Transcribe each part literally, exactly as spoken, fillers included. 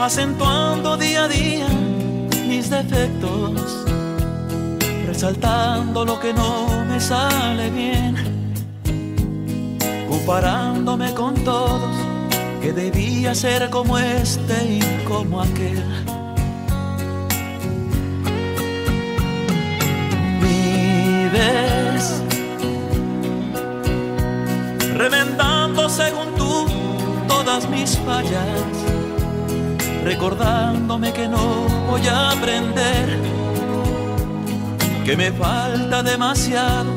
acentuando día a día mis defectos, resaltando lo que no me sale bien, comparándome con todos, que debía ser como este y como aquel. Vives remendando según tú todas mis fallas, recordándome que no voy a aprender, que me falta demasiado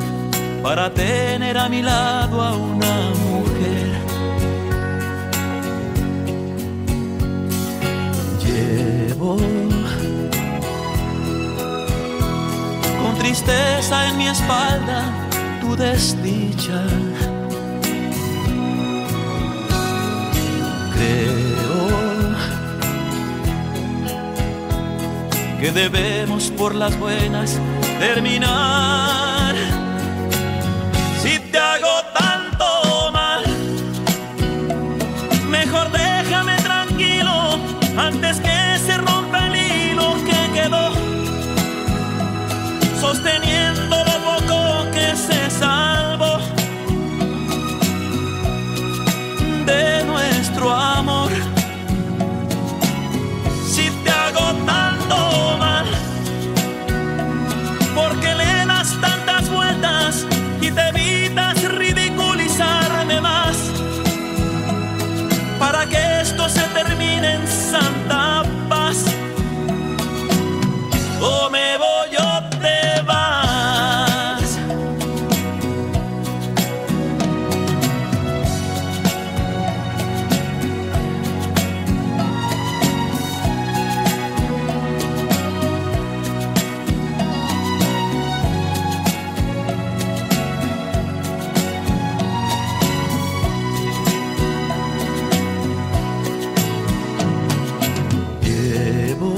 para tener a mi lado a una mujer. Llevo con tristeza en mi espalda tu desdicha. Creo que debemos por las buenas terminar. Si te hago tanto mal, mejor déjame tranquilo antes que se rompa el hilo que quedó sosteniendo lo poco que se salvó de nuestro amor. Si te hago tanto mal, porque le das tantas vueltas y te evitas ridiculizarme más, para que esto se termine en santa paz. O me voy o te vas. Llevo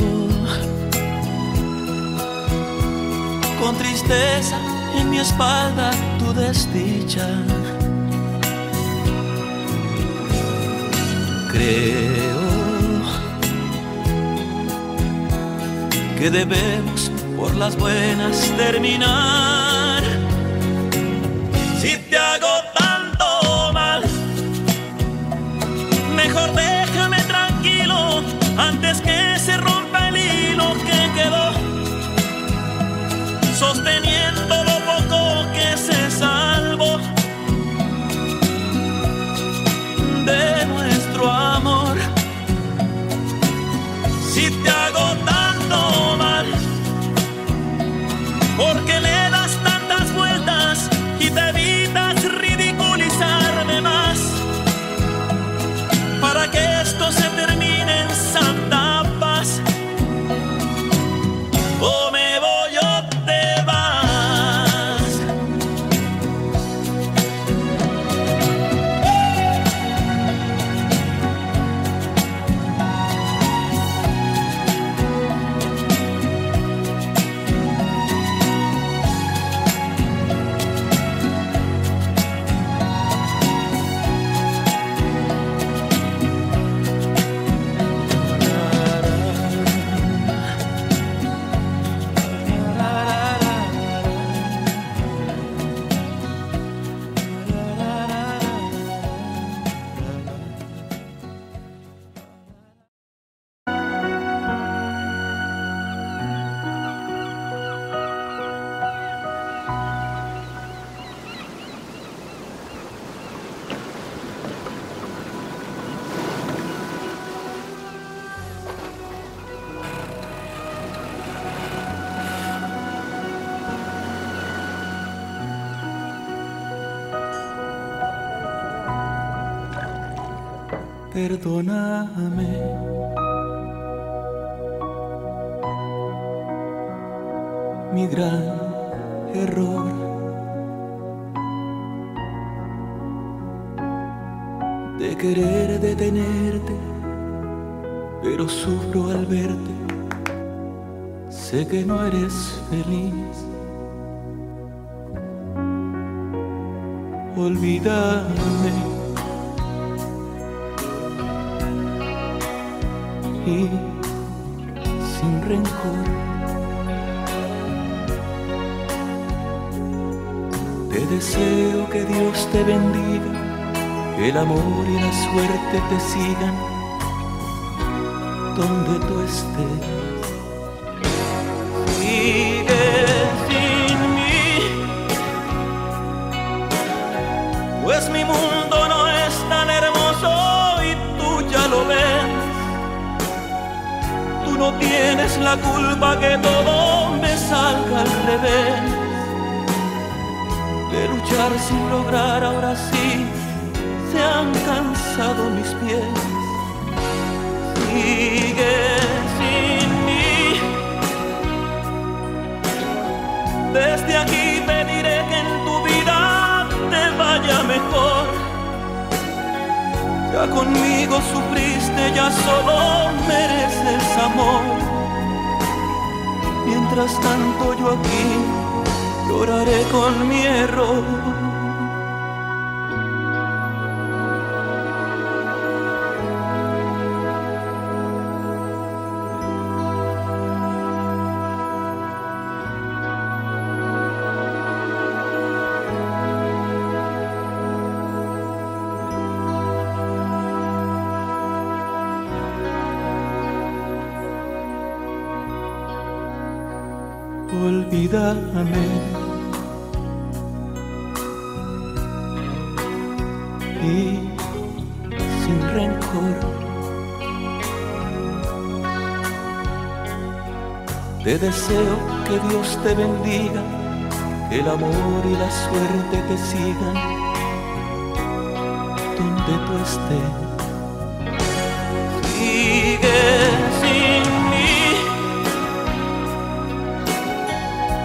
con tristeza en mi espalda tu desdicha. Creo que debemos por las buenas terminar. Si te hago tanto mal, mejor déjame tranquilo antes que se rompa el hilo que quedó sosteniendo lo poco que se salvó de nuestro amor. Si te hago tanto mal, porque le das tantas vueltas y te evitas ridiculizarme más, para que esto se termine en santa paz. O me voy o te vas. Perdóname, mi gran error. De querer detenerte, pero sufro al verte. Sé que no eres feliz. Olvídame. y sin rencor. Te deseo que Dios te bendiga, que el amor y la suerte te sigan donde tú estés. Sigue sin mí, pues mi mundo no es tan hermoso y tú ya lo ves. Tú no tienes la culpa que todo me salga al revés. De luchar sin lograr, ahora sí se han cansado mis pies. Sigue sin mí. Desde aquí te diré que en tu vida te vaya mejor. Ya conmigo sufriste, ya solo mereces amor. Mientras tanto yo aquí lloraré con mi error. Olvídame y sin rencor. Te deseo que Dios te bendiga, que el amor y la suerte te sigan donde tú estés. Sigue sin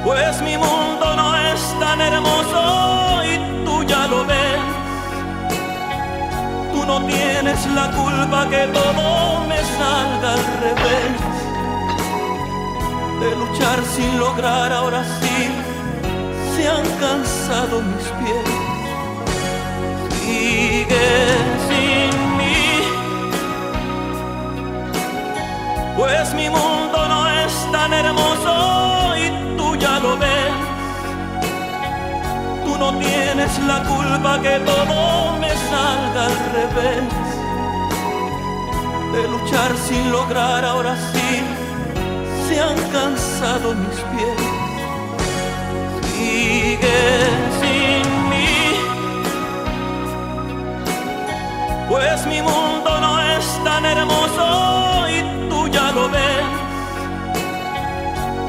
pues mi mundo no es tan hermoso y tú ya lo ves. Tú no tienes la culpa que todo me salga al revés. De luchar sin lograr, ahora sí se han cansado mis pies. Sigue sin mí, pues mi mundo no es tan hermoso y ya lo ves. Tú no tienes la culpa que todo me salga al revés. De luchar sin lograr, ahora sí se han cansado mis pies. Sigue sin mí, pues mi mundo no es tan hermoso y tú ya lo ves.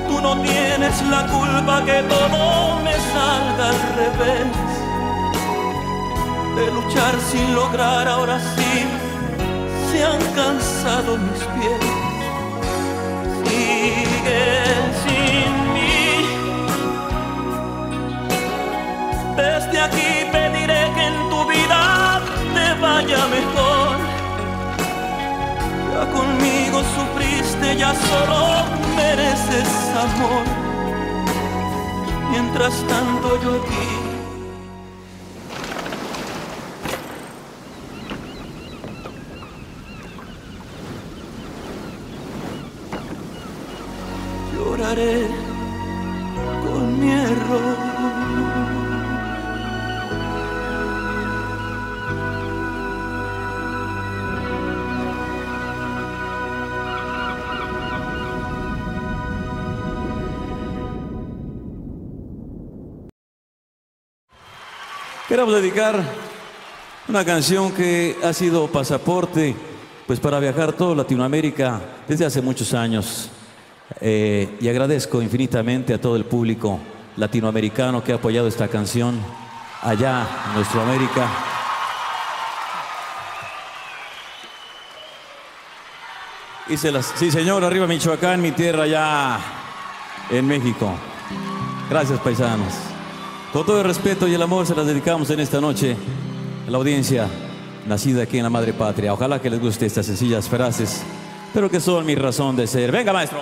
Tú no tienes la culpa que todo me salga al revés. De luchar sin lograr, ahora sí se han cansado mis pies. Sigue sin mí. Desde aquí pediré que en tu vida te vaya mejor. Ya conmigo sufriste, ya solo mereces amor. Mientras tanto yo aquí. Lloraré con mi error. Queremos dedicar una canción que ha sido pasaporte pues para viajar toda Latinoamérica desde hace muchos años. Eh, y agradezco infinitamente a todo el público latinoamericano que ha apoyado esta canción allá en nuestra América. Y se las, sí, señor, arriba Michoacán, mi tierra allá en México. Gracias, paisanos. Con todo el respeto y el amor se las dedicamos en esta noche a la audiencia nacida aquí en la madre patria. Ojalá que les guste estas sencillas frases, pero que son mi razón de ser. ¡Venga, maestro!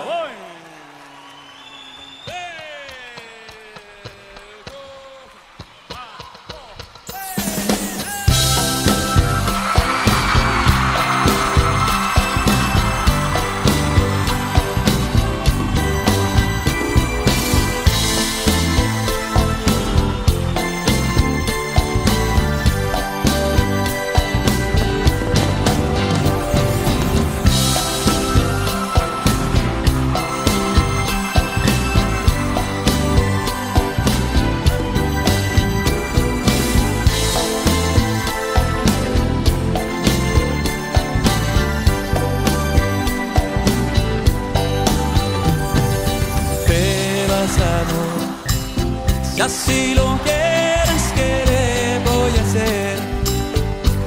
Y así lo quieres que le voy a hacer.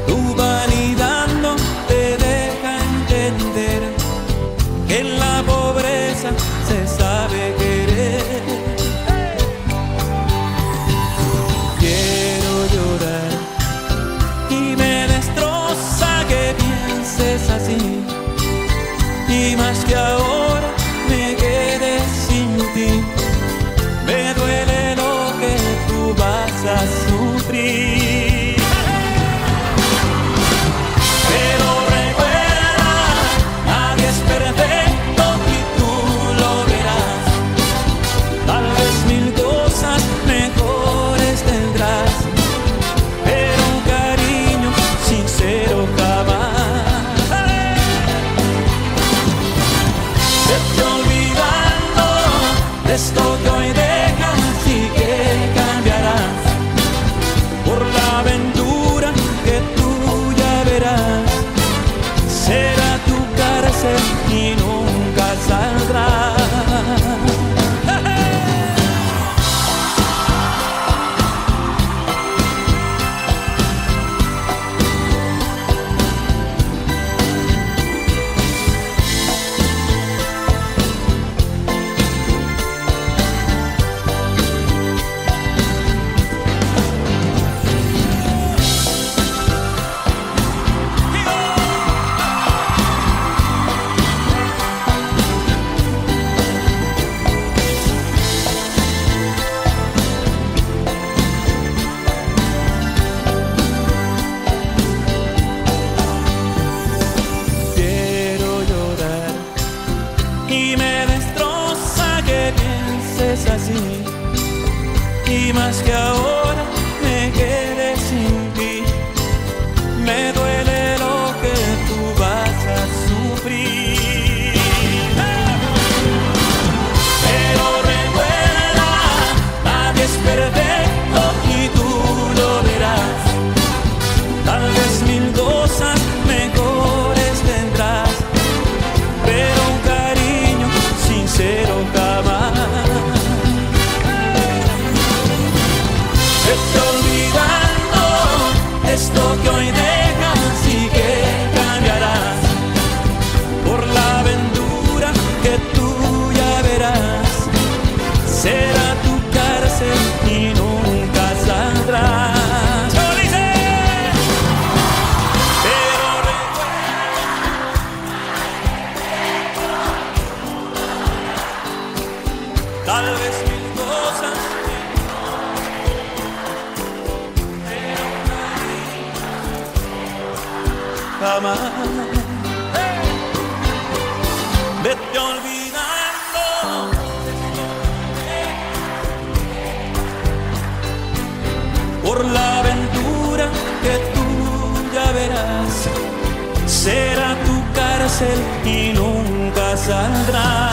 Tu vanidad no te deja entender que en la pobreza se sabe querer. Quiero llorar y me destroza que pienses así, y más que ahora me quedé sin ti. Me duele lo que tú vas a sufrir, pero recuerda, nadie es perfecto y tú lo verás. Tal vez mil cosas mejores tendrás, pero un cariño sincero jamás. Vete olvidando de esto que hoy de y nunca saldrá. Y más que ahora me quedé sin ti, me duele lo que tú vas a sufrir. Pero recuerda, nadie es perfecto y tú lo verás. Tal vez mil cosas mejores tendrás, pero un cariño sincero jamás. Esto que hoy dejas y que cambiarás por la aventura que tú ya verás, será tu cárcel y nunca saldrás. Pero recuerda, tal vez mil cosas. Jamás. Vete olvidando por la aventura que tú ya verás, será tu cárcel y nunca saldrás.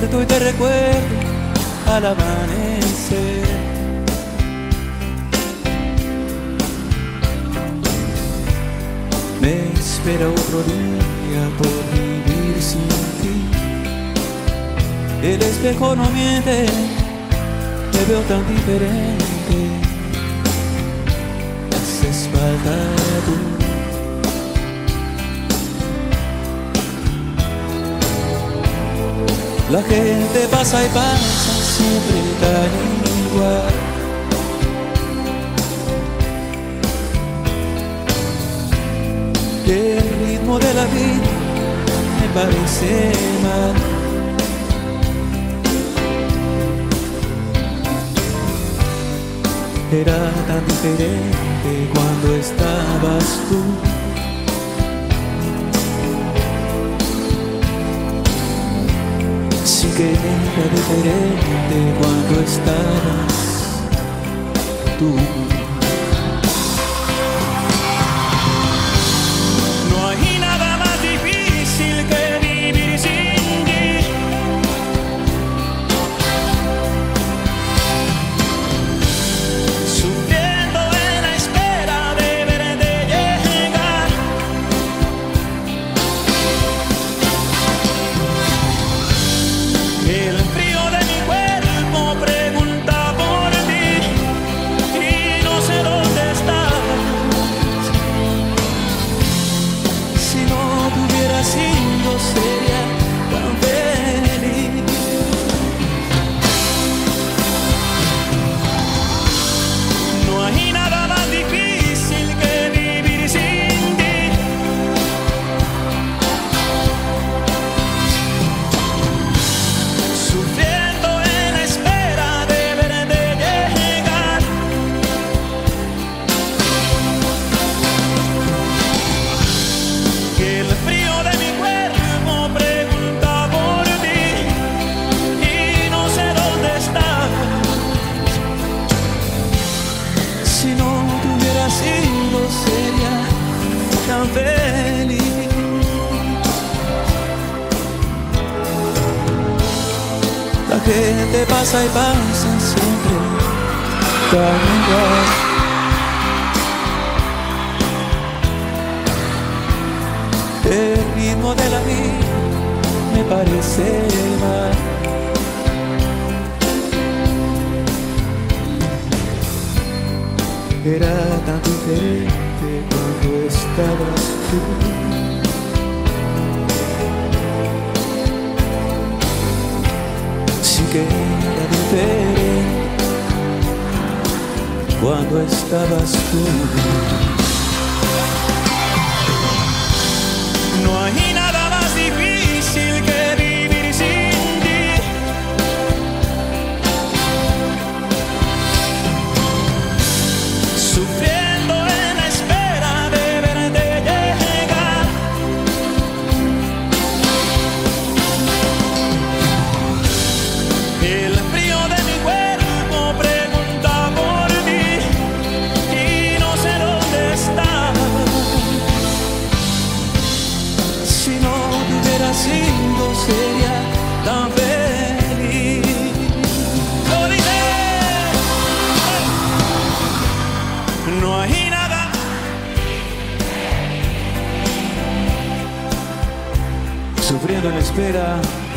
despierto y te recuerdo al amanecer. Me espera otro día por vivir sin ti. El espejo no miente, te veo tan diferente. Me haces falta tú. La gente pasa y pasa, siempre tan igual. El ritmo de la vida me parece mal. Era tan diferente cuando estabas tú. Que era diferente cuando estabas tú. No hay nada más difícil que vivir sin ti. Sufriendo en la espera de verte llegar. El frío de mi cuerpo pregunta por ti y no sé dónde estás. Si no te hubiera sido sería tan feliz. No hay nada más difícil que vivir sin ti. Sufriendo en la espera de verte llegar. Que el frío de mi cuerpo pregunta por ti y no sé dónde estás. Si no te hubiera sido sería tan feliz. La gente pasa y pasa siempre tan igual. El ritmo de la vida me parece mal. Era tan diferente cuando estabas tú. Que era diferente cuando estabas tú. No hay nada más difícil que vivir sin ti. Sufriendo en la espera de verte llegar. El frío de mi cuerpo pregunta por ti y no sé dónde estás. Si no te hubiera sido sería tan feliz. Lo diré. No hay nada. Sufriendo en la espera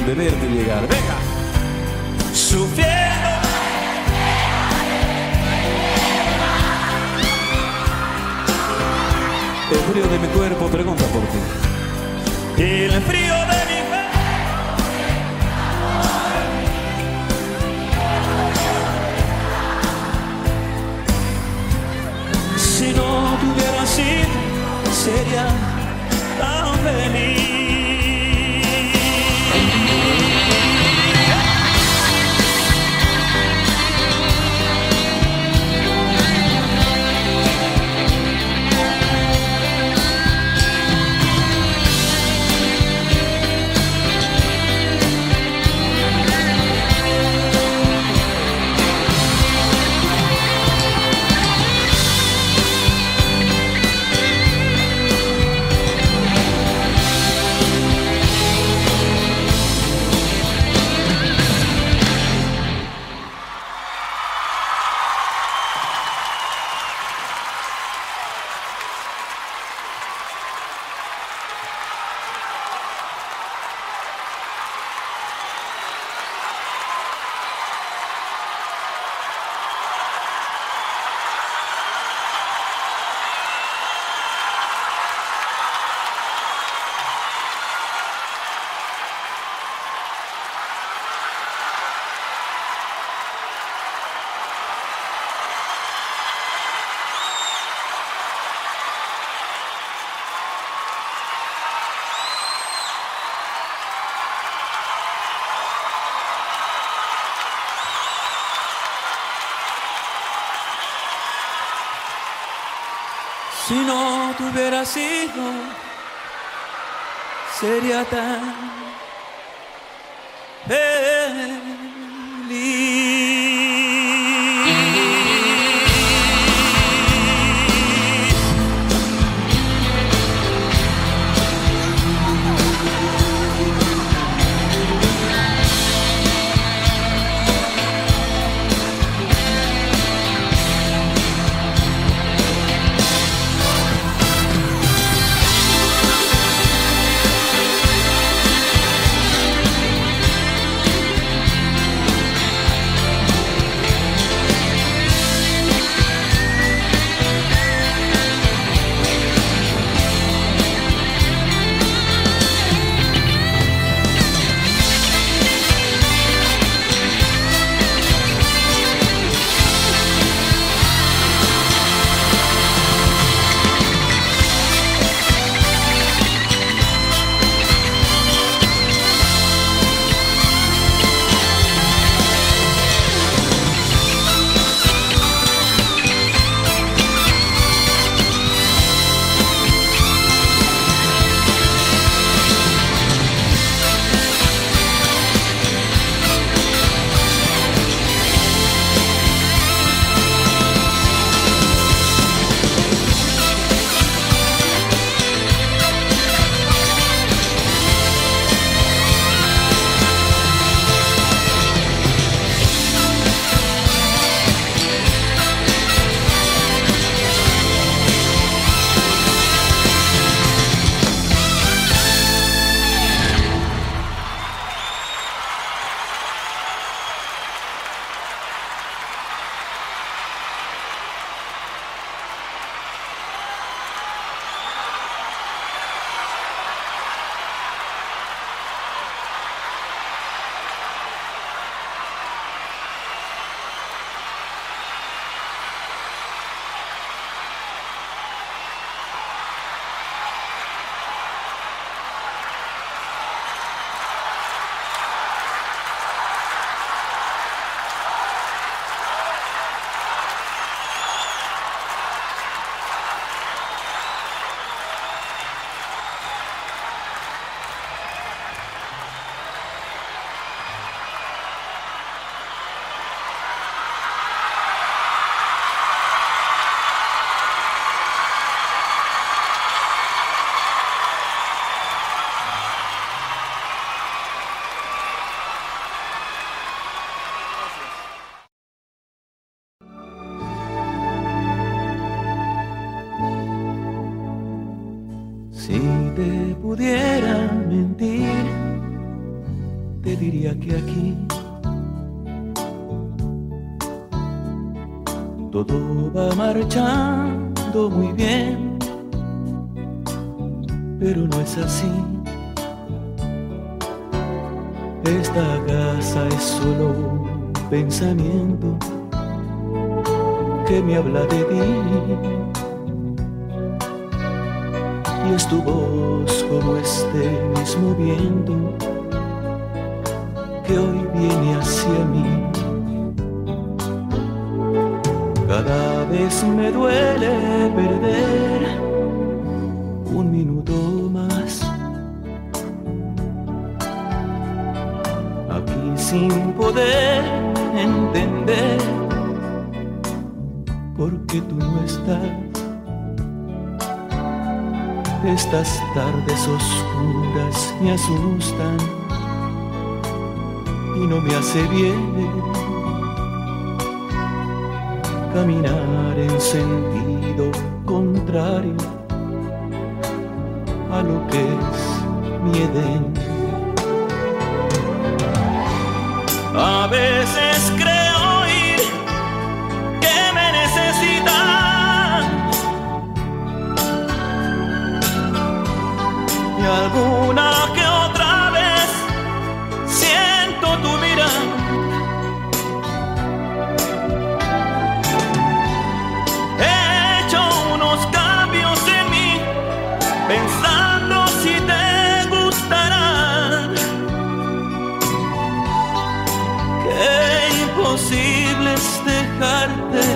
de verte llegar. Venga. Sufriendo, el frío de mi cuerpo pregunta por ti. El frío de mi cuerpo. Si no tuviera así, sería tan feliz. Si no te hubieras ido, sería tan feliz. Pudiera mentir, te diría que aquí todo va marchando muy bien, pero no es así. Esta casa es solo un pensamiento que me habla de ti. Y es tu voz como este mismo viento que hoy viene hacia mí. Cada vez me duele perder un minuto más aquí sin poder entender por qué tú no estás. Estas tardes oscuras me asustan y no me hace bien caminar en sentido contrario a lo que es mi Edén. A veces creo oír que me necesitas. Y alguna que otra vez siento tu mirada. He hecho unos cambios en mí, pensando si te gustarán. Qué imposible es dejarte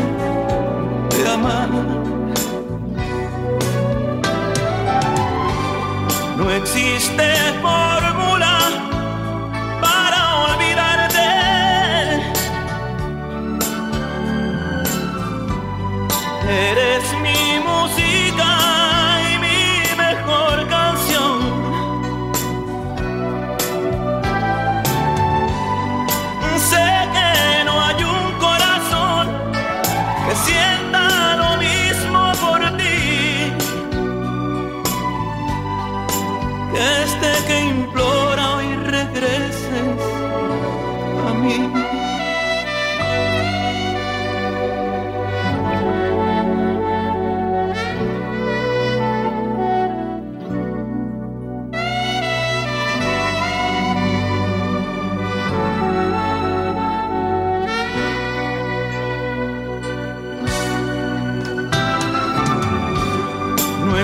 de amar. existe fórmula para olvidarte. Eres mi música y mi mejor canción. Sé que no hay un corazón que sienta lo mismo por ti, este que implora hoy regreses a mí.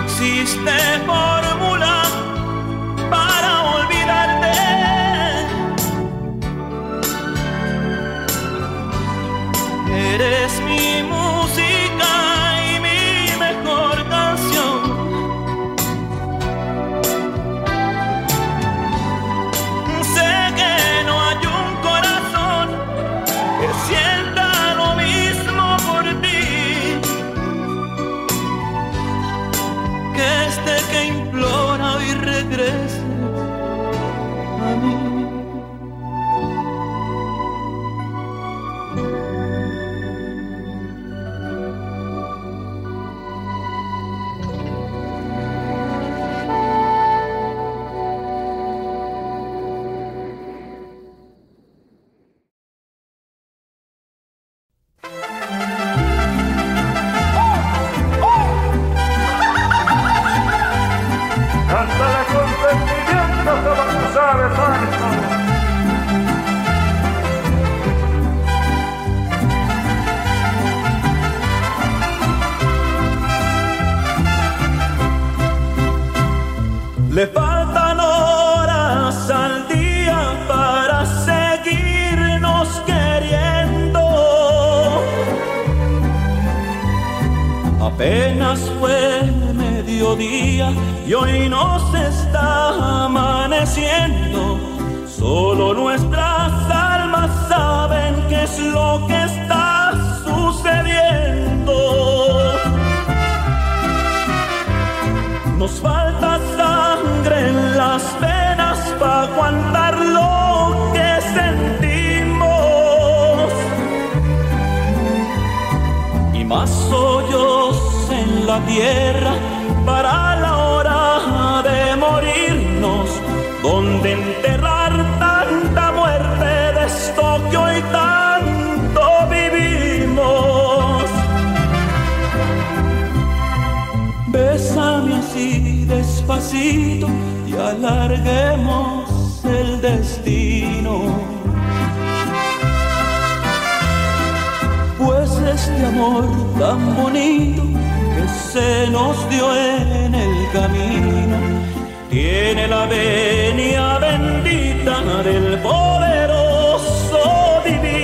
Existe fórmula para olvidarte. Eres mi música y mi mejor canción. Sé que no hay un corazón que sienta lo mismo por ti, que este que implora hoy regrese a mí. Le faltan horas al día para seguirnos queriendo. Apenas fue mediodía y hoy nos está amaneciendo. Solo nuestras almas saben qué es lo que está sucediendo. Nos falta sangre en las venas para aguantar lo que sentimos, y más hoyos en la tierra para la hora de morirnos, donde enterrar tanta muerte de esto que hoy tanto vivimos. Bésame así despacito y alarguemos el destino, pues este amor tan bonito que se nos dio en el camino tiene la venia bendita del poderoso divino.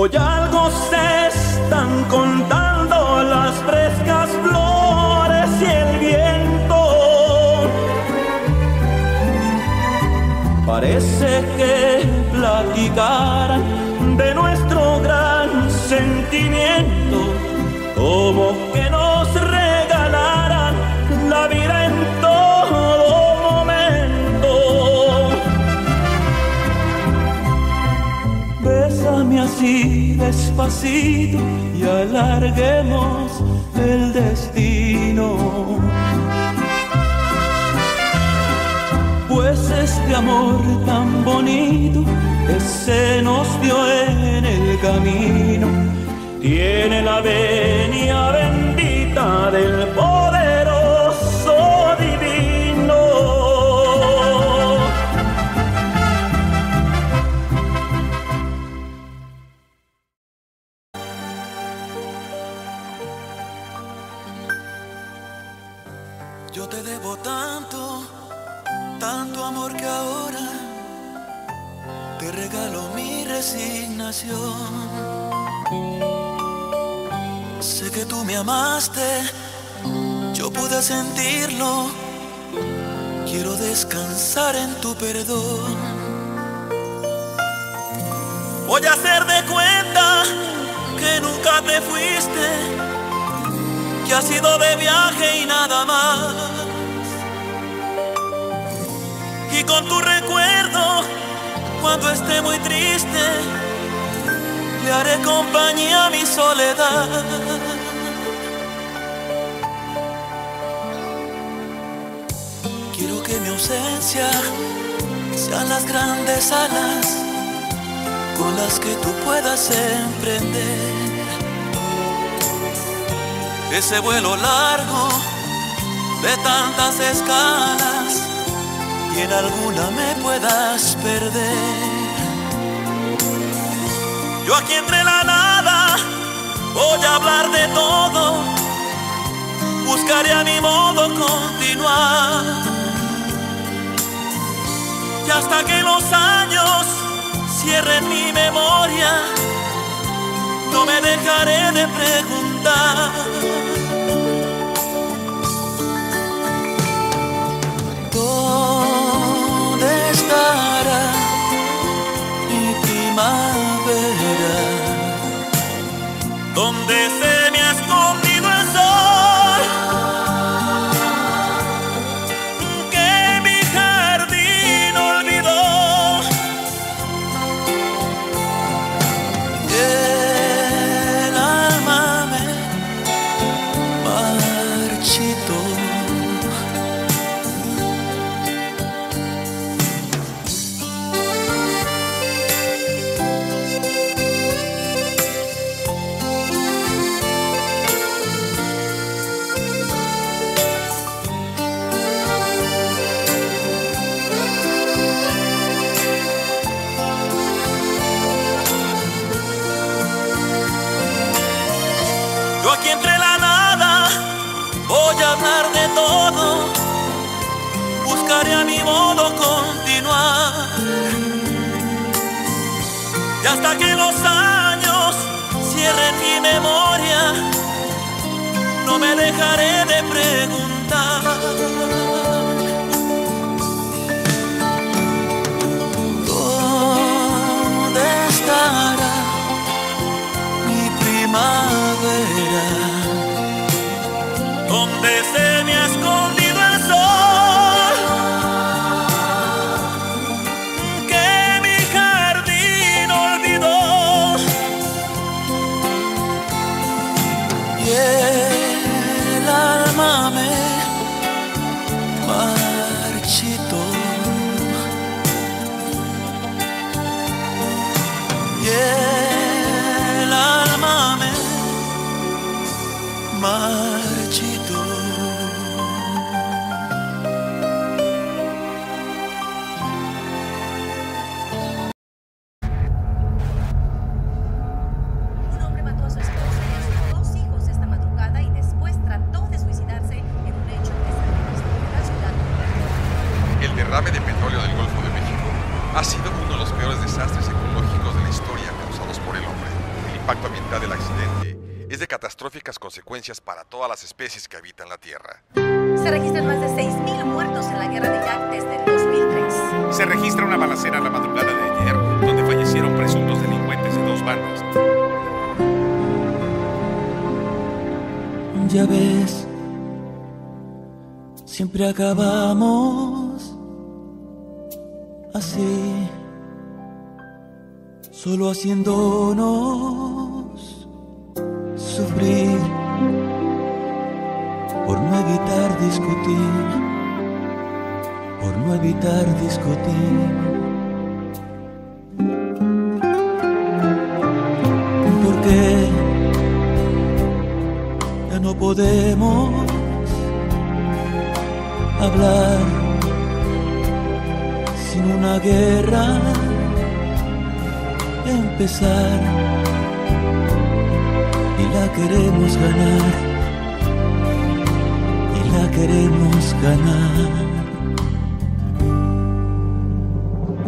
Hoy algo se están contando las frescas flores y el viento. Parece que platicaran de nuestro gran sentimiento, como que nos regalaran la vida en todo momento. Bésame así despacito y alarguemos el destino, pues este amor tan bonito que se nos dio en el camino tiene la venia bendita del poderoso divino. Yo te debo tanto, tanto amor que ahora te regalo mi resignación. Sé que tú me amaste, yo pude sentirlo. Quiero descansar en tu perdón. Voy a hacer de cuenta que nunca te fuiste, que ha sido de viaje y nada más. Y con tu recuerdo, cuando esté muy triste, le haré compañía a mi soledad. Quiero que mi ausencia sean las grandes alas con las que tú puedas emprender ese vuelo largo de tantas escalas, y en alguna me puedas perder. Yo aquí entre la nada voy a hablar de todo, buscaré a mi modo continuar. Y hasta que los años cierren mi memoria, no me dejaré de preguntar. ¿Dónde estará mi primavera? ¿Dónde se me ha escondido el sol que mi jardín olvidó? El alma me marchitó. Buscaré a mi modo continuar. Y hasta que los años cierren mi memoria, no me dejaré de preguntar. ¿Dónde estará mi primavera? ¿Dónde se me ha escondido? Consecuencias para todas las especies que habitan la Tierra. Se registran más de seis mil muertos en la guerra de Irak desde el dos mil tres. Se registra una balacera la madrugada de ayer, donde fallecieron presuntos delincuentes de dos bandas. Ya ves, siempre acabamos así, solo haciéndonos sufrir por no evitar discutir, por no evitar discutir. ¿Por qué ya no podemos hablar sin una guerra empezar? Y la queremos ganar, y la queremos ganar.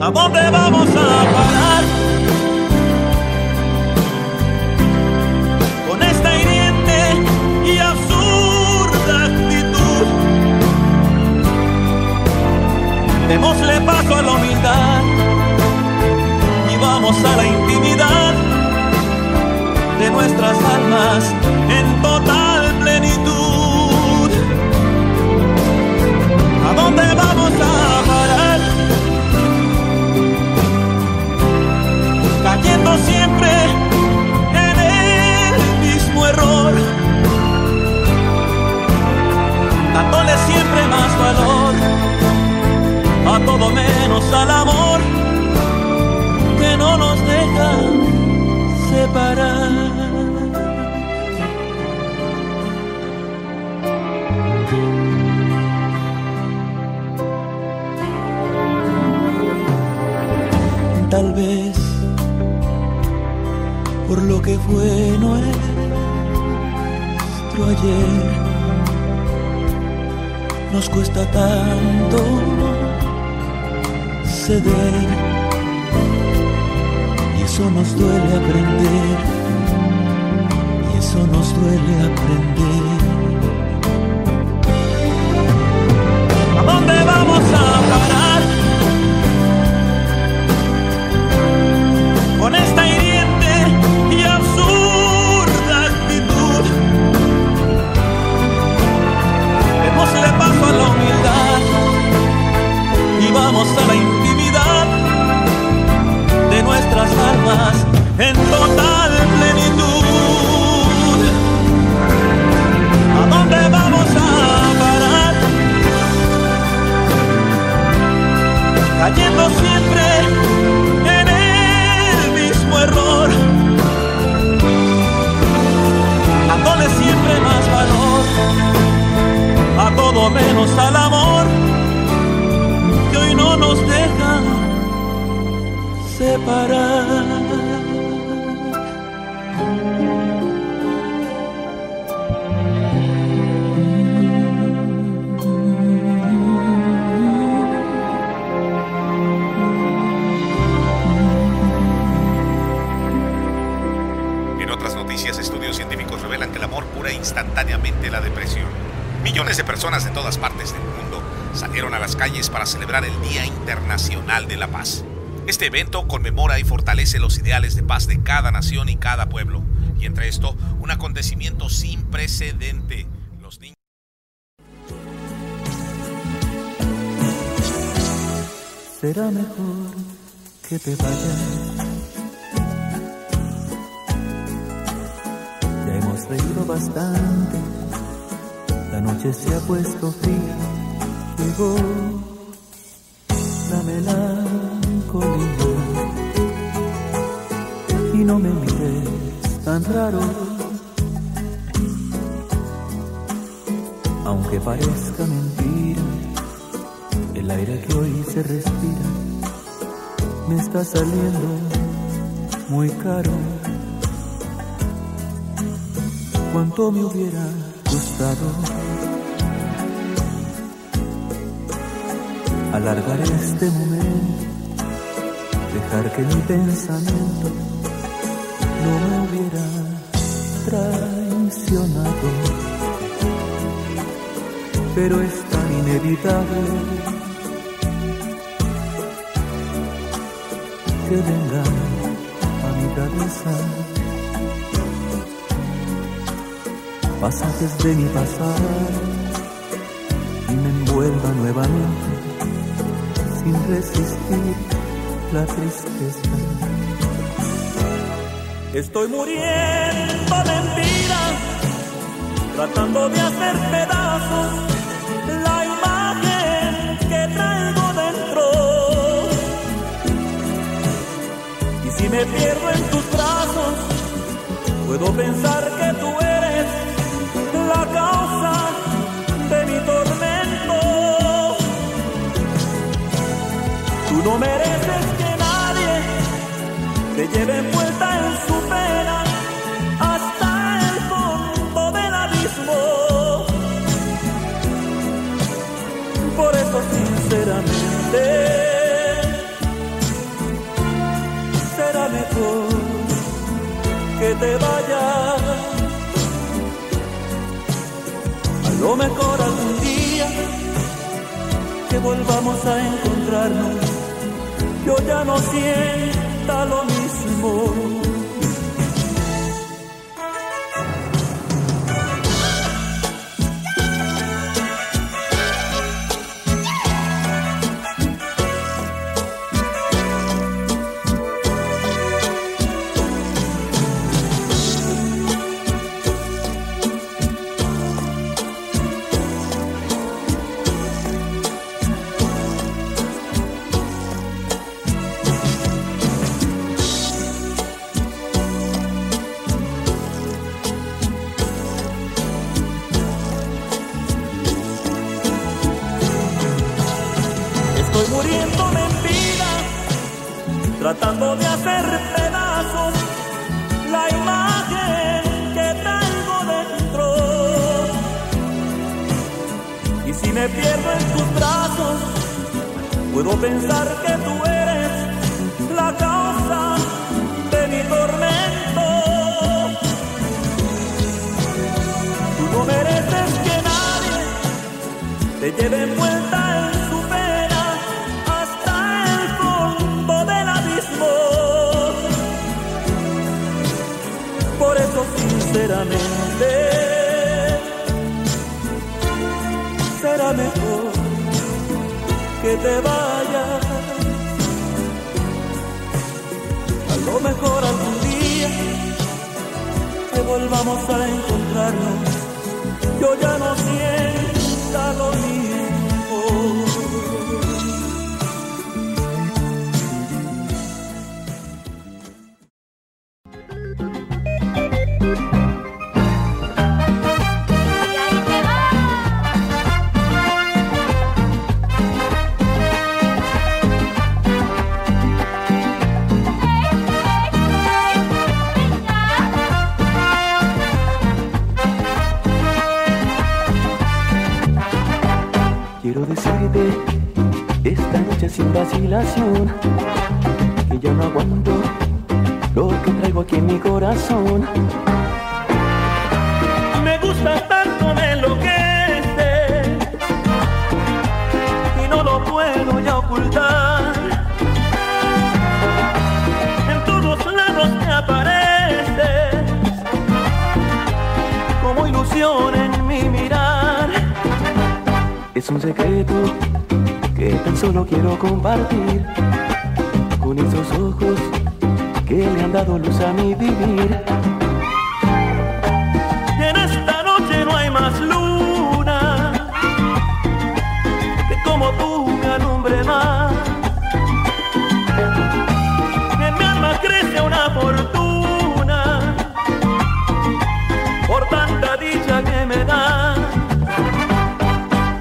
¿A dónde vamos a parar? Con esta hiriente y absurda actitud, démosle paso a la humildad y vamos a la intimidad de nuestras almas en total plenitud. ¿A dónde vamos a parar? Cayendo siempre en el mismo error, dándole siempre más valor a todo menos al amor que no nos deja separar. Tal vez por lo que fue nuestro ayer nos cuesta tanto ceder. Eso nos duele aprender, y eso nos duele aprender. ¿A dónde vamos a parar? Con esta hiriente y absurda actitud, démosle paso a la humildad y vamos a la intimidad de nuestras almas en total plenitud. ¿A dónde vamos a parar? Cayendo siempre en el mismo error, dándole siempre más valor a todo menos al amor que hoy no nos deja separar. En otras noticias, estudios científicos revelan que el amor cura instantáneamente la depresión. Millones de personas en todas partes del mundo salieron a las calles para celebrar el Día Internacional de la Paz. Este evento conmemora y fortalece los ideales de paz de cada nación y cada pueblo. Y entre esto, un acontecimiento sin precedente. Los niños... Será mejor que te vayas. Ya hemos reído bastante. La noche se ha puesto fría. Llegó la melancolía. Y no me mires tan raro, aunque parezca mentira, el aire que hoy se respira me está saliendo muy caro. Cuánto me hubiera gustado alargar este momento, dejar que mi pensamiento no me hubiera traicionado, pero es tan inevitable que venga a mi cabeza pasajes de mi pasado y me envuelva nuevamente sin resistir la tristeza. Estoy muriendo de mentiras, tratando de hacer pedazos la imagen que traigo dentro. Y si me pierdo en tus brazos, puedo pensar que tú eres la causa de mi tormento. Tú no mereces te lleve envuelta en su pena hasta el fondo del abismo. que te vayas. A lo mejor algún día que volvamos a encontrarnos, yo ya no sienta lo mismo. Tratando de hacer pedazos la imagen que traigo dentro. Y si me pierdo en tus brazos, puedo pensar que tú eres la causa de mi tormento. Tú no mereces que nadie te lleve envuelta en su pena hasta el fondo del abismo. Por eso sinceramente será mejor que te vayas. A lo mejor algún día que volvamos a encontrarnos, yo ya no sienta lo mismo. Que ya no aguanto lo que traigo aquí en mi corazón. Me gusta tanto, me enloquece y no lo puedo ya ocultar. En todos lados te apareces como ilusión en mi mirar. Es un secreto que tan solo quiero compartir con esos ojos que le han dado luz a mi vivir. En esta noche no hay más luna que como tú me alumbre más. En mi alma crece una fortuna por tanta dicha que me da.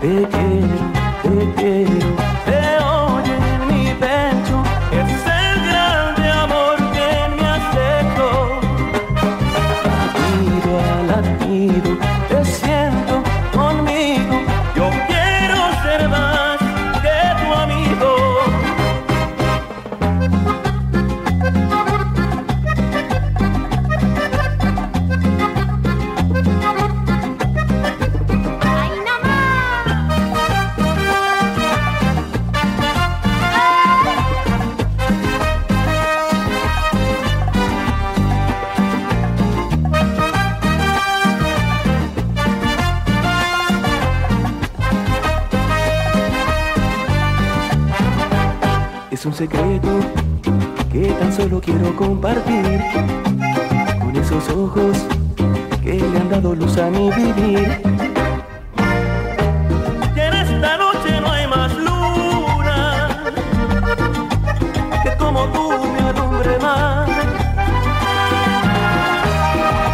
Te quiero, te quiero, te oye en mi pecho, es el grande amor que me aceptó. Latido a latido, te siento conmigo, yo quiero ser más que tu amigo. Es un secreto que tan solo quiero compartir con esos ojos que le han dado luz a mi vivir. Y en esta noche no hay más luna que como tú me alumbre más.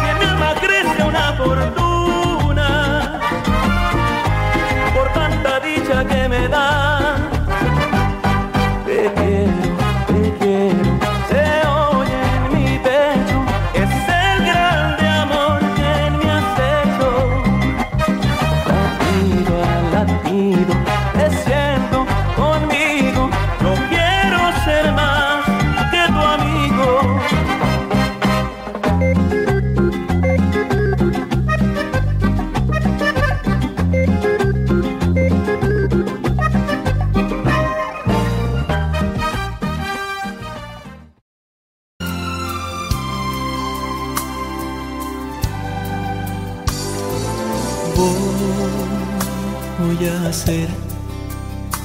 Y en mi alma crece una fortuna por tanta dicha que me da. Te quiero, te quiero, te oye en mi pecho, es el grande amor que me has hecho. voy a hacer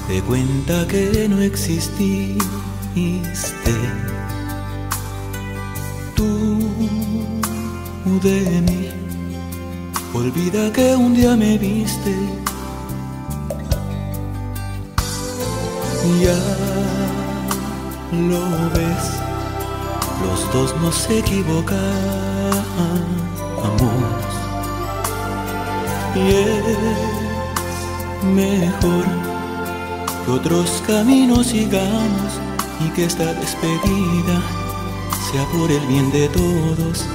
de cuenta que no exististe. Tú de mí, olvida que un día me viste. Ya lo ves, los dos nos equivocamos. Y es mejor que otros caminos sigamos y que esta despedida sea por el bien de todos.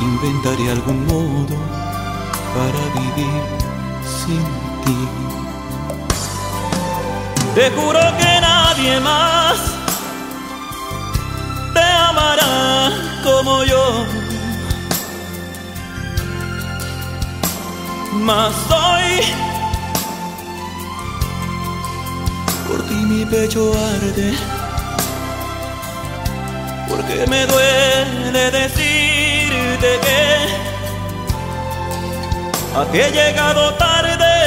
Inventaré algún modo para vivir sin ti. Te juro que nadie más te amará como yo. Mas hoy por ti mi pecho arde, porque me duele decirte que a ti he llegado tarde.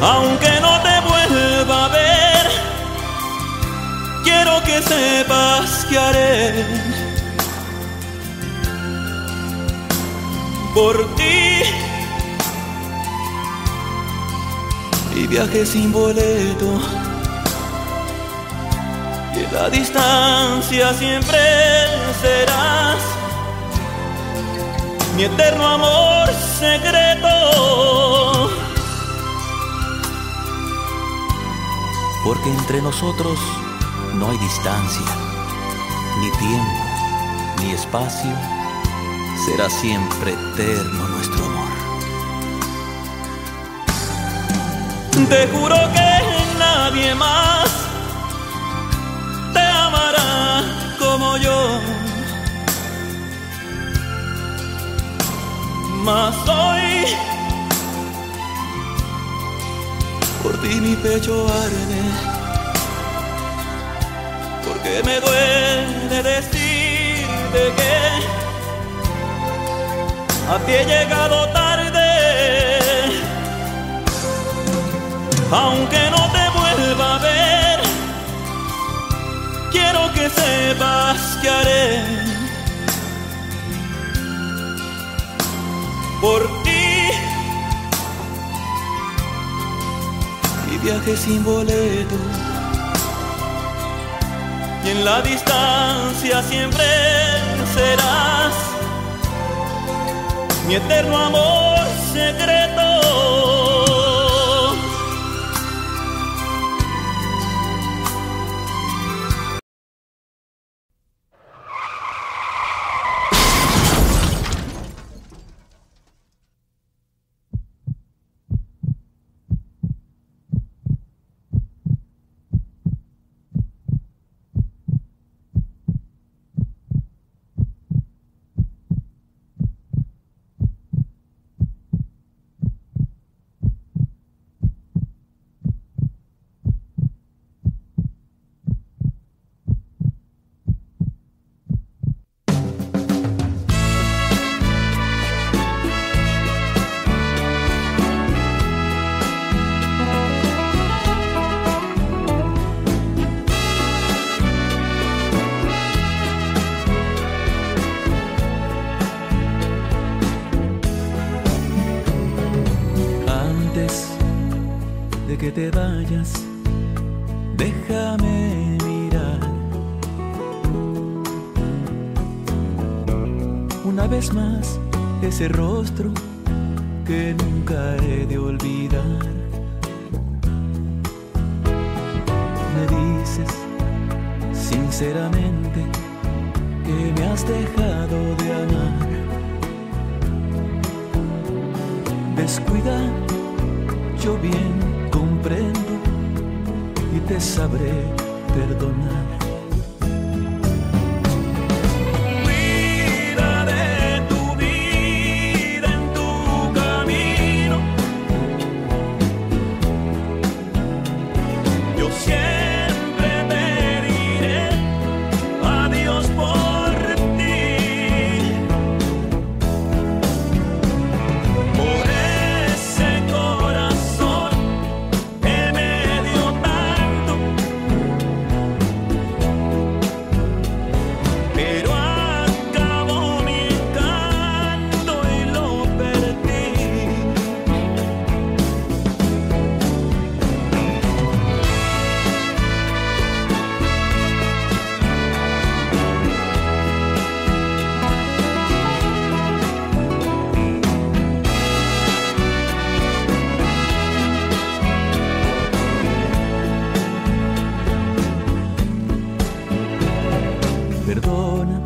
Aunque no te vuelva a ver, quiero que sepas que haré por ti y viaje sin boleto, y en la distancia siempre serás mi eterno amor secreto, porque entre nosotros no hay distancia, ni tiempo, ni espacio. Será siempre eterno nuestro amor. Te juro que nadie más te amará como yo. Mas hoy por ti mi pecho arde, porque me duele decirte que a ti he llegado tarde. Aunque no te vuelva a ver, quiero que sepas que haré por ti mi viaje sin boleto, y en la distancia siempre serás mi eterno amor secreto. Te vayas, déjame mirar una vez más ese rostro que nunca he de olvidar. Me dices sinceramente que me has dejado de amar. Descuida, yo bien comprendo y te sabré perdonar. Perdona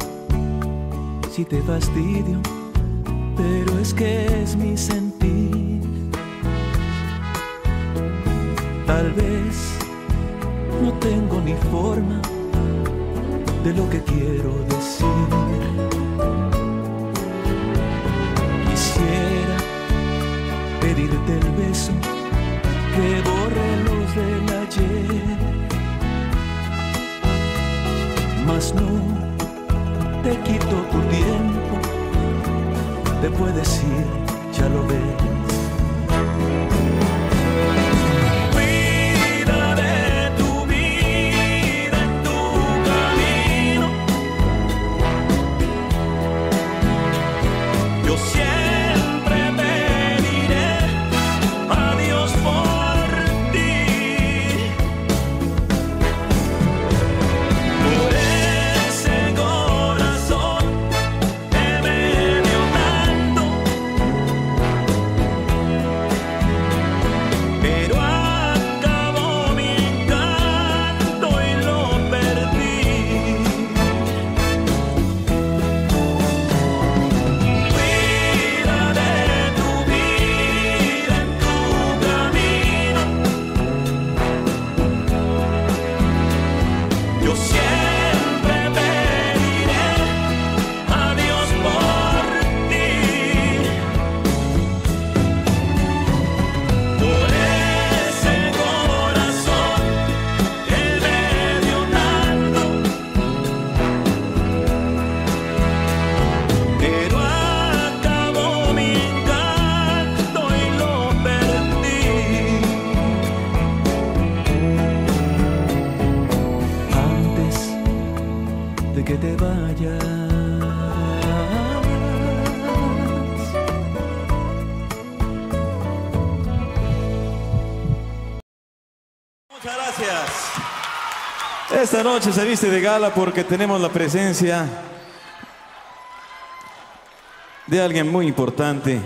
si te fastidio, pero es que es mi sentir. Tal vez no tengo ni forma de lo que quiero decir. Quisiera pedirte el beso que borre los del ayer, mas no te quito tu tiempo, te puedes ir, ya lo ves. Esta noche se viste de gala porque tenemos la presencia de alguien muy importante,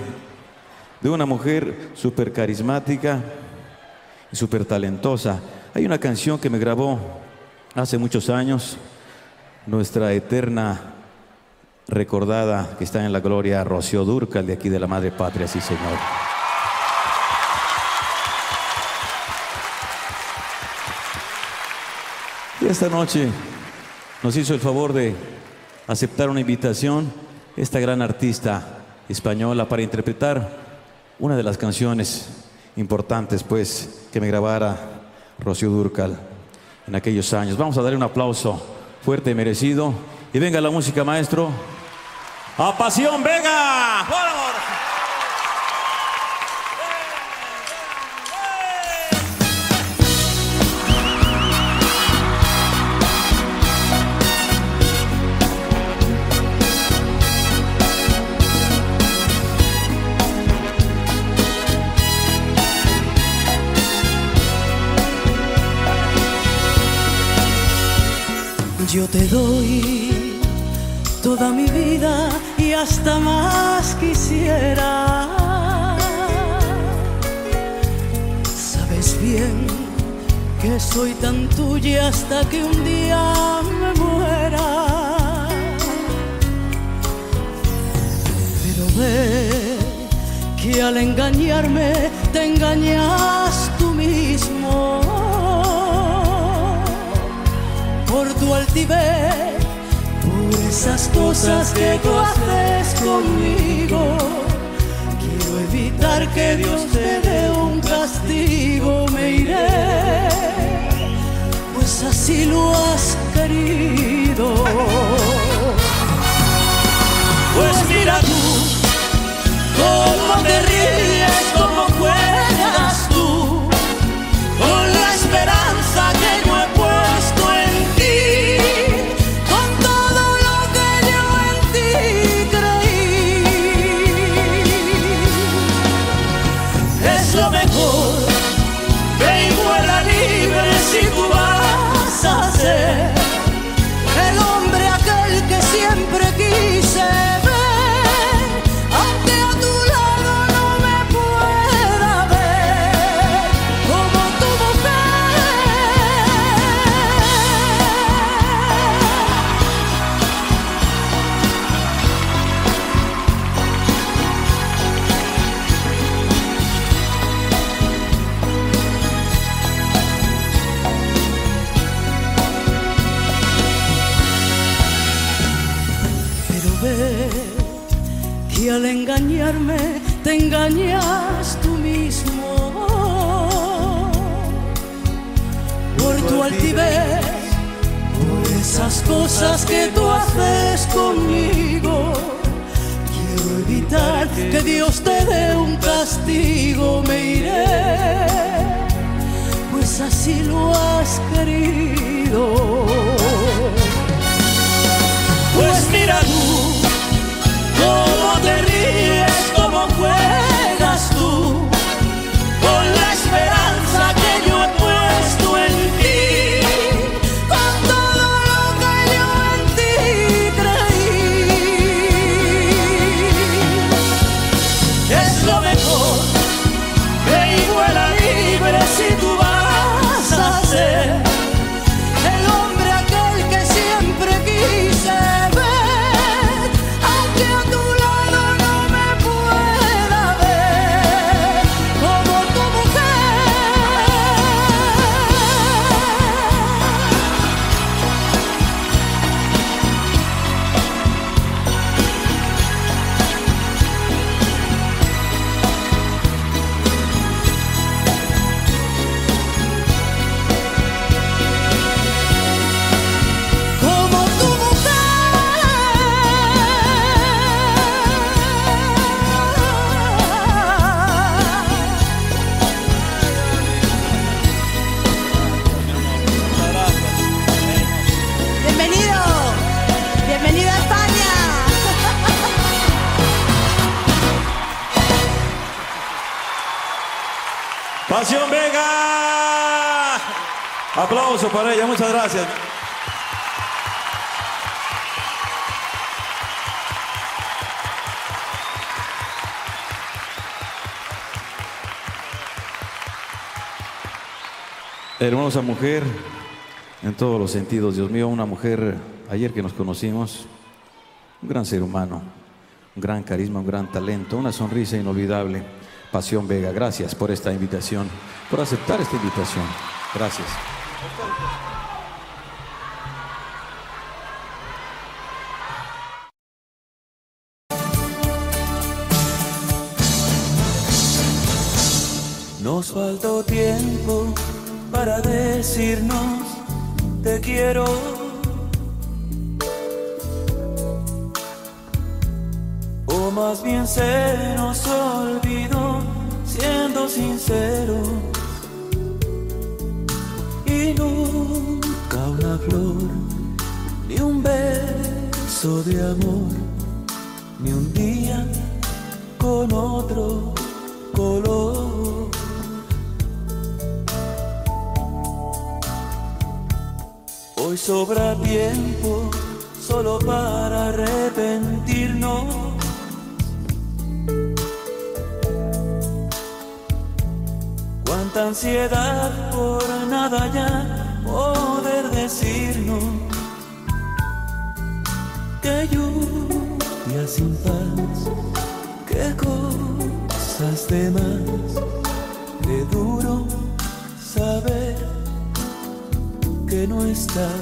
de una mujer súper carismática y súper talentosa. Hay una canción que me grabó hace muchos años, nuestra eterna recordada que está en la gloria, Rocío Dúrcal, de aquí de la Madre Patria, sí señor. Esta noche nos hizo el favor de aceptar una invitación esta gran artista española para interpretar una de las canciones importantes pues que me grabara Rocío Dúrcal en aquellos años. Vamos a darle un aplauso fuerte y merecido y venga la música, maestro, a Pasión Vega. Yo te doy toda mi vida y hasta más quisiera. Sabes bien que soy tan tuya hasta que un día me muera. Pero ve que al engañarme te engañas tú mismo. Por tu altivez, por esas cosas que tú haces conmigo, quiero evitar que Dios te dé un castigo. Me iré, pues así lo has querido. Pues mira tú, cómo te ríes, cómo juegas tú, con la esperanza que no he puesto en Vengo a la libre si tú vas a ser el hombre. y al engañarme te engañas tú mismo por tu altivez, por esas cosas que tú haces conmigo. Quiero evitar que Dios te dé un castigo, me iré, pues así lo has querido. Pues mira tú, cómo te ríes, cómo juegas tú, con la esperanza que yo he puesto en ti, con todo lo que yo en ti creí. Es lo mejor, ve y vuela libre si tú vas a ser. Pasión Vega, aplauso para ella, muchas gracias. Hermosa mujer, en todos los sentidos, Dios mío, una mujer, ayer que nos conocimos, un gran ser humano, un gran carisma, un gran talento, una sonrisa inolvidable. Pasión Vega, gracias por esta invitación, por aceptar esta invitación. Gracias. Nos faltó tiempo para decirnos te quiero. O más bien se nos olvidó, siendo sincero, y nunca una flor, ni un beso de amor, ni un día con otro color. Hoy sobra tiempo solo para arrepentirnos. Cuánta ansiedad por nada ya poder decirnos que lluvia sin paz, que cosas de más, qué duro saber que no estás.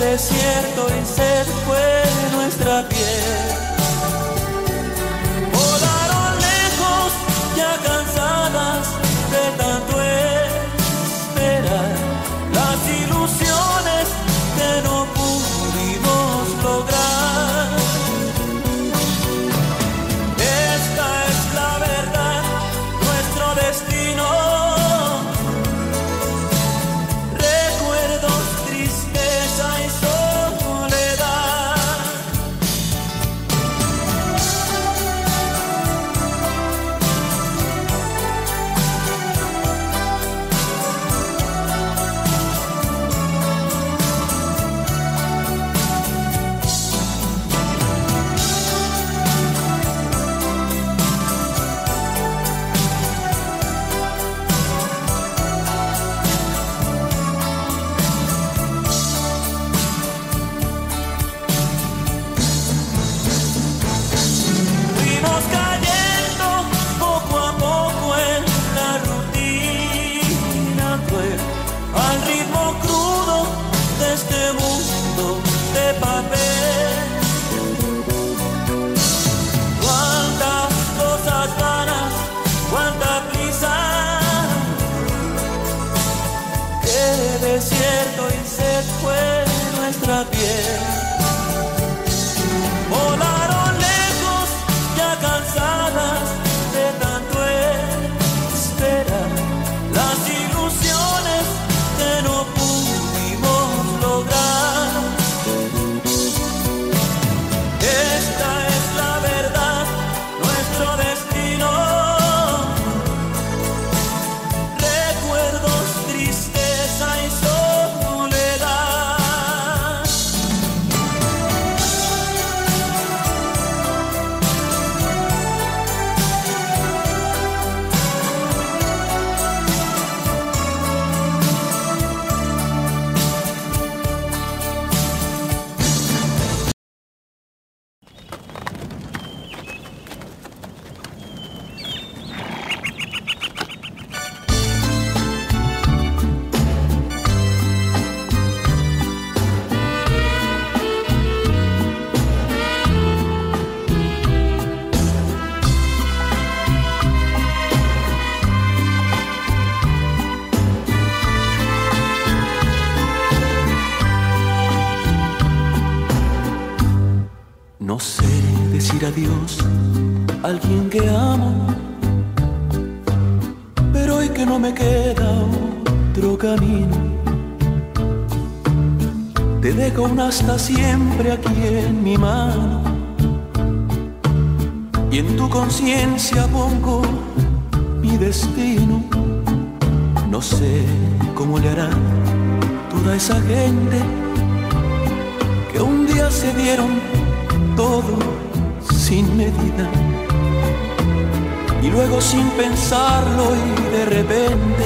Desierto y sed fue nuestra piel. Volaron lejos, ya cansadas de tanto esperar, las ilusiones que no pudimos lograr. Esta es la verdad, nuestro destino. Recuerdos, tristeza y soledad. a Dios, alguien que amo, pero hoy que no me queda otro camino, te dejo un hasta siempre aquí en mi mano, y en tu conciencia pongo mi destino. No sé cómo le harán toda esa gente que un día se dieron todo sin medida y luego sin pensarlo y de repente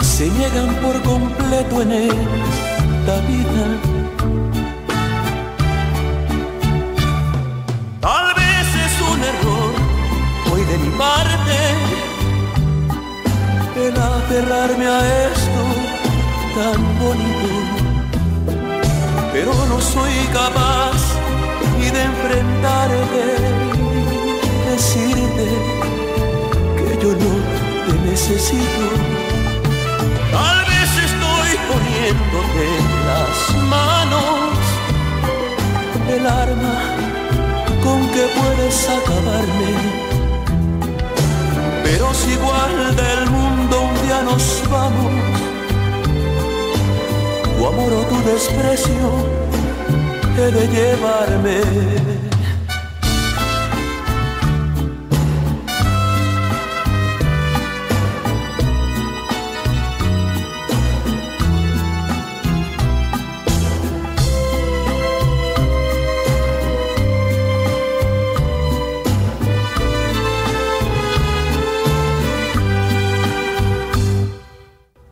se niegan por completo en esta vida. De mi parte, el aferrarme a esto tan bonito, pero no soy capaz ni de enfrentarte, decirte que yo no te necesito. Tal vez estoy poniéndote las manos, el arma con que puedes acabarme. Pero si igual del mundo un día nos vamos, tu amor o tu desprecio he de llevarme.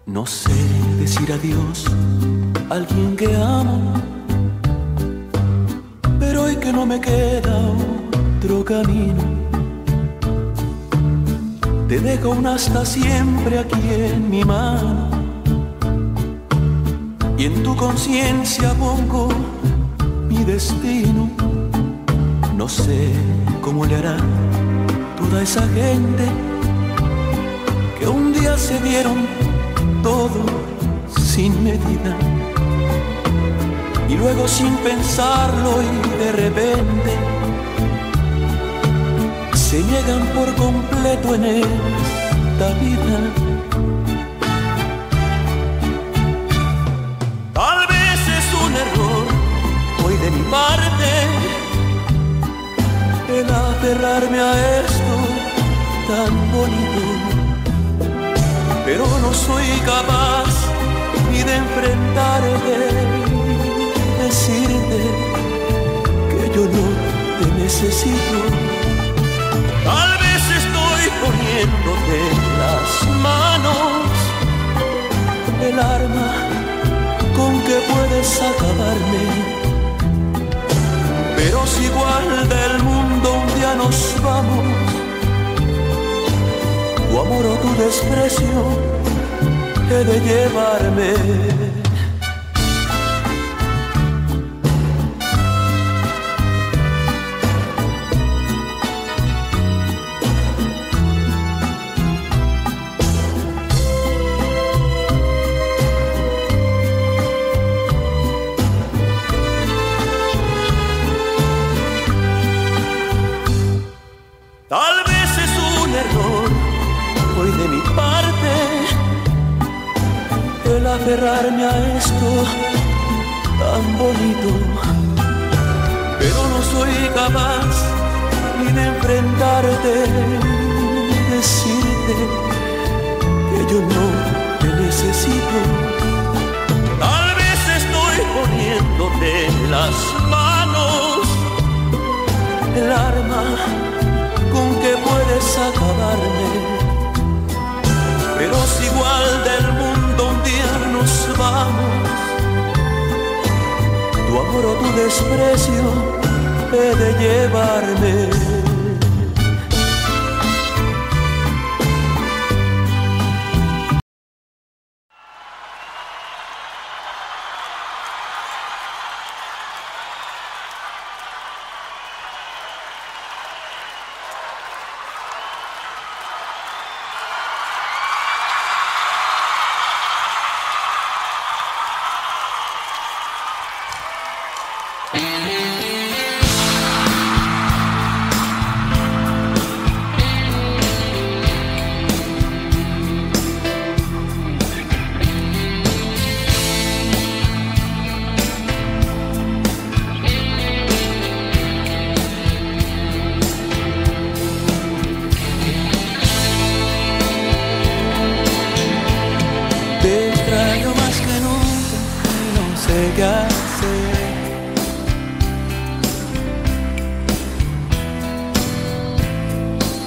No sé decir adiós a alguien que amo, pero hoy que no me queda otro camino, te dejo un hasta siempre aquí en mi mano, y en tu conciencia pongo mi destino. No sé cómo le harán toda esa gente que un día se dieron todo sin medida y luego sin pensarlo y de repente se niegan por completo en esta vida. Tal vez es un error hoy de mi parte el aferrarme a esto tan bonito, pero no soy capaz ni de enfrentarte, decirte que yo no te necesito. Tal vez estoy poniéndote las manos, el arma con que puedes acabarme. Pero si igual del mundo un día nos vamos, tu amor o tu desprecio he de llevarme. Tal vez es un error hoy de mi parte el aferrarme a esto tan bonito, pero no soy capaz ni de enfrentarte, ni decirte que yo no te necesito. Tal vez estoy poniéndote las manos, el arma con que puedes acabarme. Pero si igual del mundo un día nos vamos, tu amor o tu desprecio he de llevarme. We'll be right back.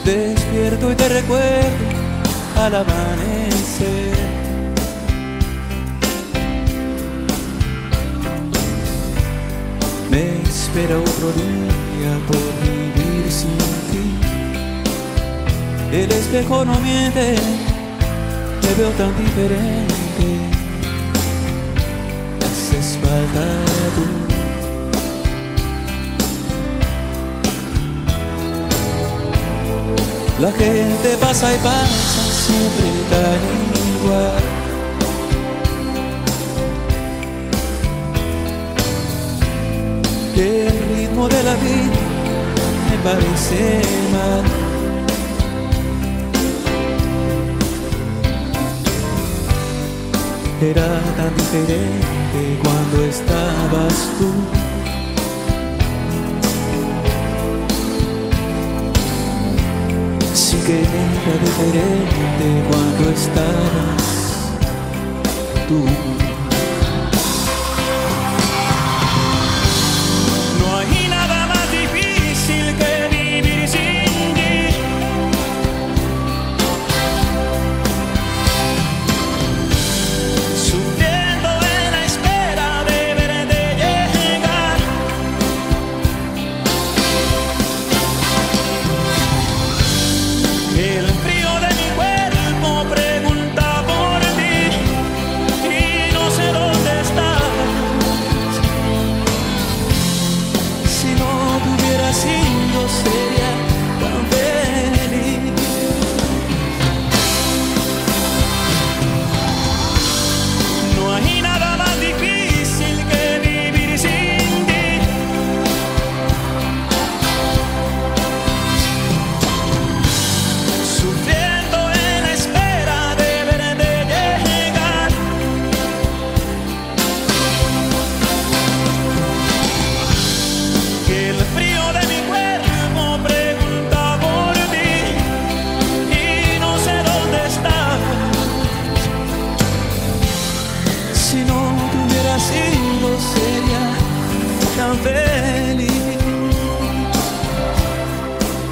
despierto y te recuerdo al amanecer. Me espera otro día por vivir sin ti. El espejo no miente, te veo tan diferente. Me haces falta tú. La gente pasa y pasa, siempre tan igual. El ritmo de la vida me parece mal. Era tan diferente cuando estabas tú. Que era diferente cuando estabas tú. No hay nada más difícil que vivir sin ti. Sufriendo en la espera de verte llegar. El frío de mi cuerpo pregunta por ti y no sé dónde estás. Si no tuviera sido, sería tan feliz. No hay nada más difícil que vivir sin ti. Sufriendo en la espera de verte llegar. Que el frío de mi cuerpo pregunta por ti y no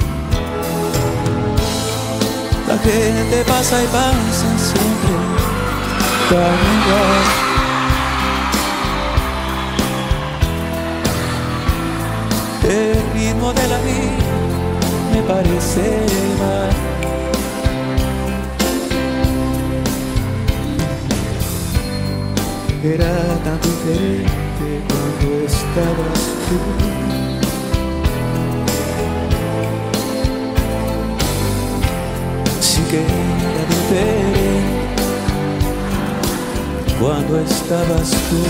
sé dónde estás. Si no tuviera sido, sería tan feliz. La gente pasa y pasa, siempre tan igual. El ritmo de la vida me parece mal. Era tan diferente cuando estabas tú. Que era diferente cuando estabas tú.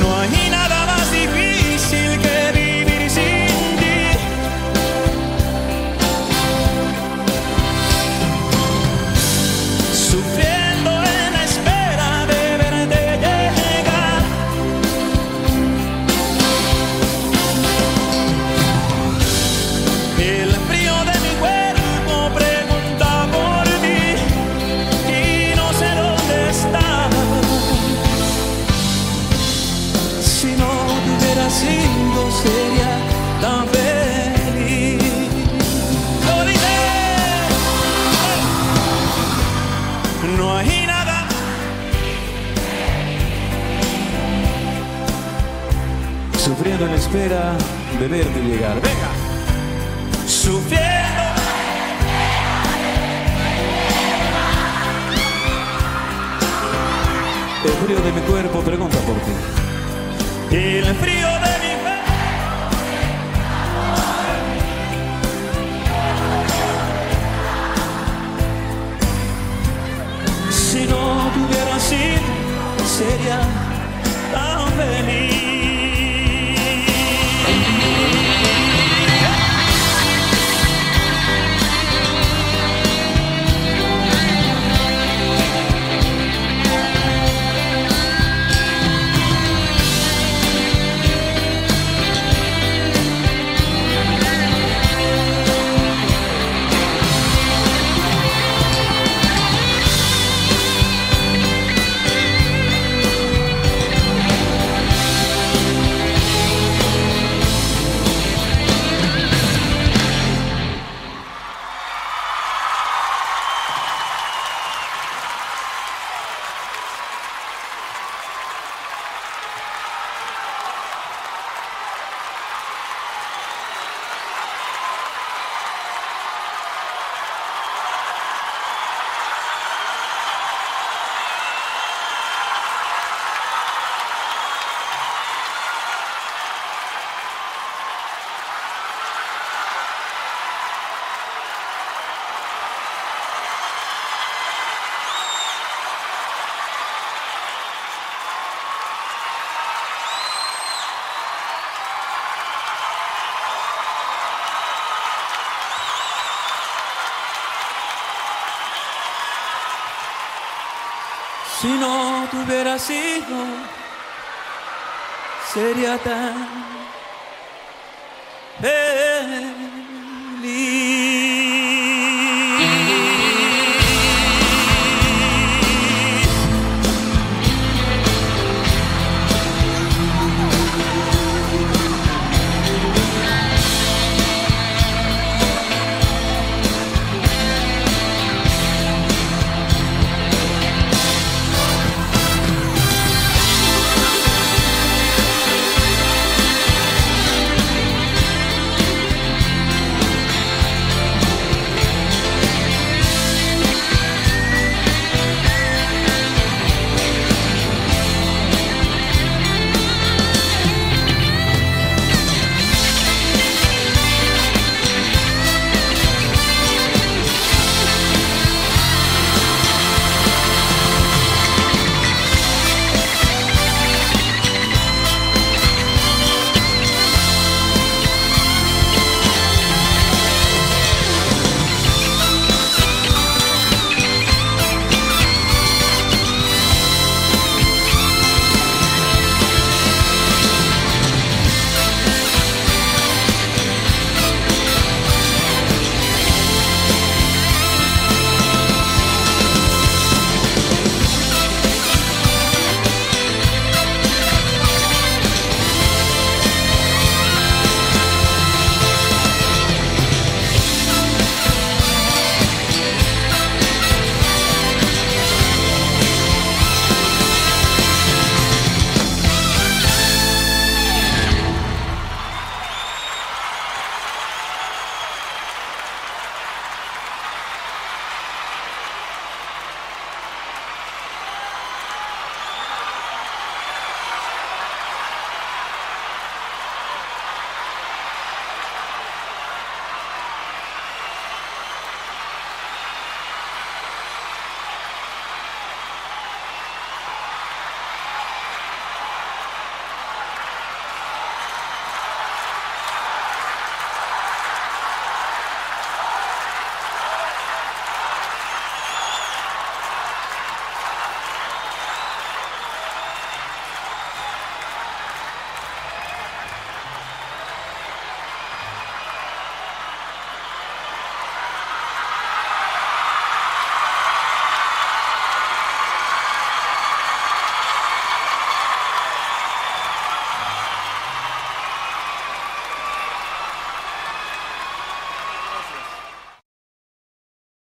No hay nada más difícil que vivir sin ti. Sufriendo en la espera de verte llegar. El frío de mi cuerpo pregunta por ti y no sé dónde estás. Si no tuviera sido, sería tan feliz. Lo diré. No hay nada. Sufriendo en la espera de verte llegar. Venga. Sufriendo, el frío de mi cuerpo pregunta por ti. El frío de mi cuerpo. Si no tuviera así, sería tan feliz. Si no te hubieras ido, sería tan feliz.